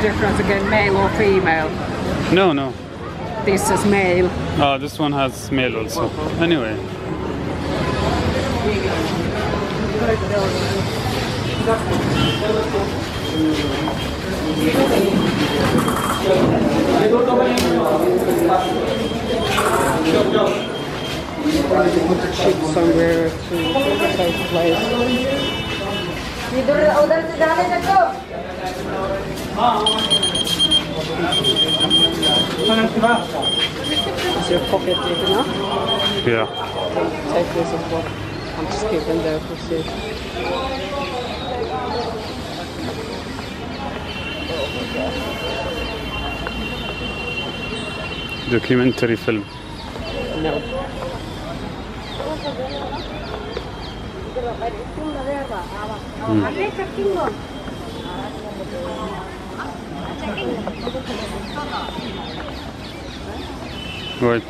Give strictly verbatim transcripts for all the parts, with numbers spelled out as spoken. difference again, male or female? No, no. This is male. Ah, uh, this one has male also. Anyway. Somewhere to a safe place. Is your pocket deep enough? Yeah. Take this as well. I'm just keeping there for safe. Documentary film. No. Mm. Right.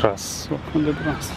Grass. Walk on the grass.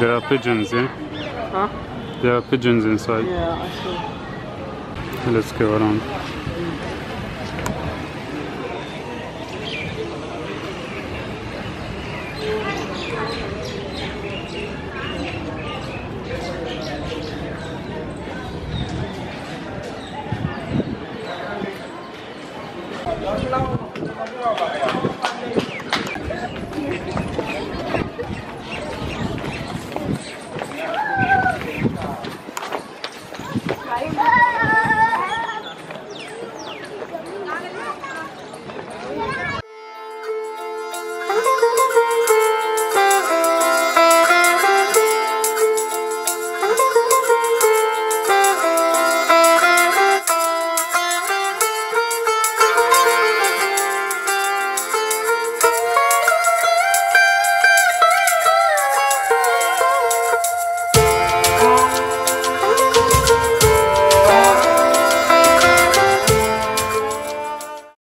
There are pigeons, yeah? Huh? There are pigeons inside. Yeah, I see. Let's go around.